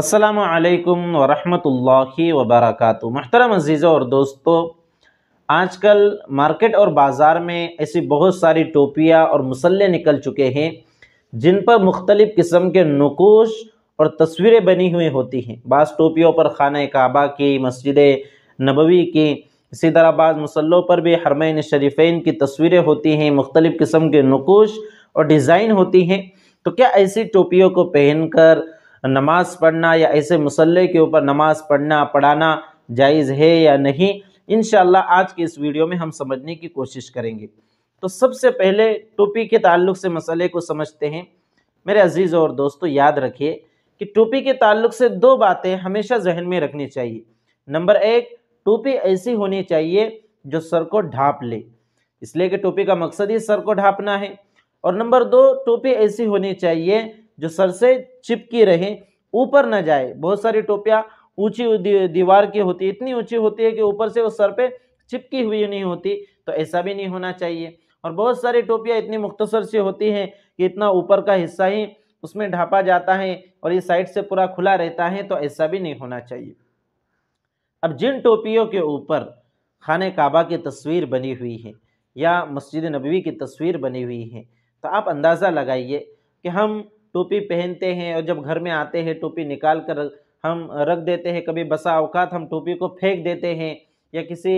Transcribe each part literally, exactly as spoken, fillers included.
अस्सलामु अलैकुम वरहमतुल्लाहि वबरकातुहू। मोहतरम अज़ीज़ों और दोस्तों, आजकल मार्केट और बाज़ार में ऐसी बहुत सारी टोपियाँ और मसल्ले निकल चुके हैं जिन पर मुख्तलिफ़ किस्म के नक़ुश और तस्वीरें बनी हुई होती हैं। बाज़ टोपियों पर खान ए काबा की, मस्जिद नबवी की, इसी तरह बाज़ मसल्लों पर भी हरमैन शरीफ़ैन की तस्वीरें होती हैं, मुख्तलिफ़ किस्म के नक़ुश और डिज़ाइन होती हैं। तो क्या ऐसी टोपियों को पहन कर नमाज पढ़ना या ऐसे मसल्ले के ऊपर नमाज पढ़ना पढ़ाना जायज़ है या नहीं, इंशाअल्लाह आज की इस वीडियो में हम समझने की कोशिश करेंगे। तो सबसे पहले टोपी के ताल्लुक़ से मसले को समझते हैं। मेरे अजीज़ और दोस्तों, याद रखिए कि टोपी के ताल्लुक़ से दो बातें हमेशा जहन में रखनी चाहिए। नंबर एक, टोपी ऐसी होनी चाहिए जो सर को ढाँप ले, इसलिए कि टोपी का मकसद ही सर को ढाँपना है। और नंबर दो, टोपी ऐसी होनी चाहिए जो सर से चिपकी रहे, ऊपर न जाए। बहुत सारी टोपियाँ ऊंची दीवार की होती है, इतनी ऊंची होती है कि ऊपर से वो सर पे चिपकी हुई नहीं होती, तो ऐसा भी नहीं होना चाहिए। और बहुत सारी टोपियाँ इतनी मुख्तसर सी होती हैं कि इतना ऊपर का हिस्सा ही उसमें ढापा जाता है और ये साइड से पूरा खुला रहता है, तो ऐसा भी नहीं होना चाहिए। अब जिन टोपियों के ऊपर खाने काबा की तस्वीर बनी हुई है या मस्जिद नबवी की तस्वीर बनी हुई है, तो आप अंदाज़ा लगाइए कि हम टोपी पहनते हैं और जब घर में आते हैं टोपी निकाल कर हम रख देते हैं। कभी बसा औकात हम टोपी को फेंक देते हैं या किसी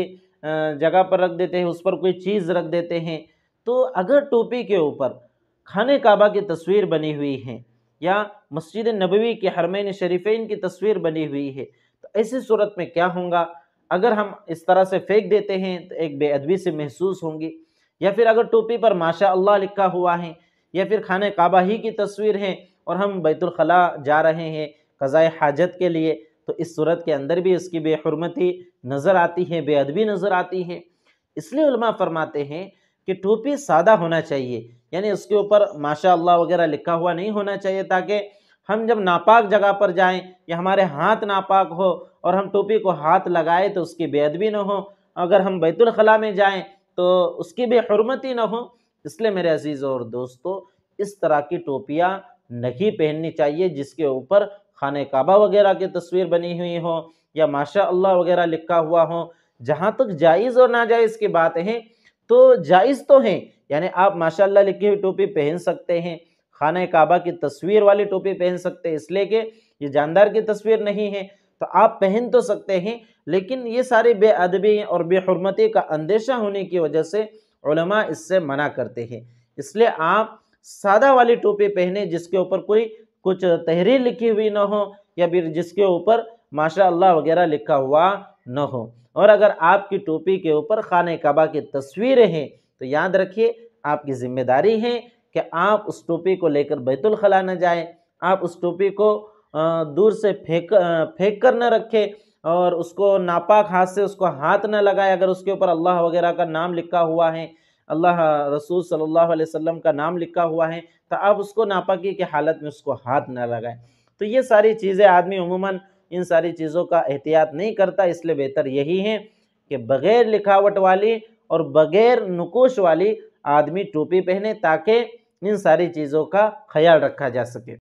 जगह पर रख देते हैं, उस पर कोई चीज़ रख देते हैं। तो अगर टोपी के ऊपर खाने काबा की तस्वीर बनी हुई है या मस्जिद नबवी के हरमैन शरीफैन की तस्वीर बनी हुई है, तो ऐसी सूरत में क्या होगा? अगर हम इस तरह से फेंक देते हैं तो एक बेअदबी से महसूस होंगी। या फिर अगर टोपी पर माशा अल्लाह लिखा हुआ है या फिर खाने काबा ही की तस्वीर है और हम बैतुल खला जा रहे हैं क़ज़ाए हाजत के लिए, तो इस सूरत के अंदर भी इसकी बेहुरमती नज़र आती है, बेअदबी नज़र आती है। इसलिए उलमा फरमाते हैं कि टोपी सादा होना चाहिए, यानी उसके ऊपर माशा अल्लाह वगैरह लिखा हुआ नहीं होना चाहिए, ताकि हम जब नापाक जगह पर जाएं या हमारे हाथ नापाक हो और हम टोपी को हाथ लगाए तो उसकी बेअदबी न हो। अगर हम बैतुल खला में जाएँ तो उसकी बेहुरमती न हो। इसलिए मेरे अजीज़ और दोस्तों, इस तरह की टोपियाँ नहीं पहननी चाहिए जिसके ऊपर खाने काबा वगैरह की तस्वीर बनी हुई हो या माशा अल्लाह वगैरह लिखा हुआ हो। जहाँ तक जायज़ और नाजायज़ की बात है, तो जायज़ तो है, यानी आप माशा अल्लाह लिखी हुई टोपी पहन सकते हैं, खाने काबा की तस्वीर वाली टोपी पहन सकते हैं, इसलिए कि ये जानदार की तस्वीर नहीं है, तो आप पहन तो सकते हैं। लेकिन ये सारी बेअदबी और बेहुरमती का अंदेशा होने की वजह से उलमा इससे मना करते हैं। इसलिए आप सादा वाली टोपी पहने जिसके ऊपर कोई कुछ तहरीर लिखी हुई ना हो या फिर जिसके ऊपर माशा अल्लाह वगैरह लिखा हुआ ना हो। और अगर आपकी टोपी के ऊपर खाने काबा की तस्वीरें हैं तो याद रखिए आपकी ज़िम्मेदारी है कि आप उस टोपी को लेकर बैतुल खला न जाएं, आप उस टोपी को दूर से फेंक फेंक कर न रखें और उसको नापाक हाथ से उसको हाथ ना लगाए। अगर उसके ऊपर अल्लाह वगैरह का नाम लिखा हुआ है, अल्लाह रसूल सल्लल्लाहु अलैहि वसल्लम का नाम लिखा हुआ है, तो आप उसको नापाकी की हालत में उसको हाथ ना लगाएं। तो ये सारी चीज़ें आदमी उमूमन इन सारी चीज़ों का एहतियात नहीं करता। इसलिए बेहतर यही है कि बग़ैर लिखावट वाली और बग़ैर नक़ुश वाली आदमी टोपी पहने, ताकि इन सारी चीज़ों का ख्याल रखा जा सके।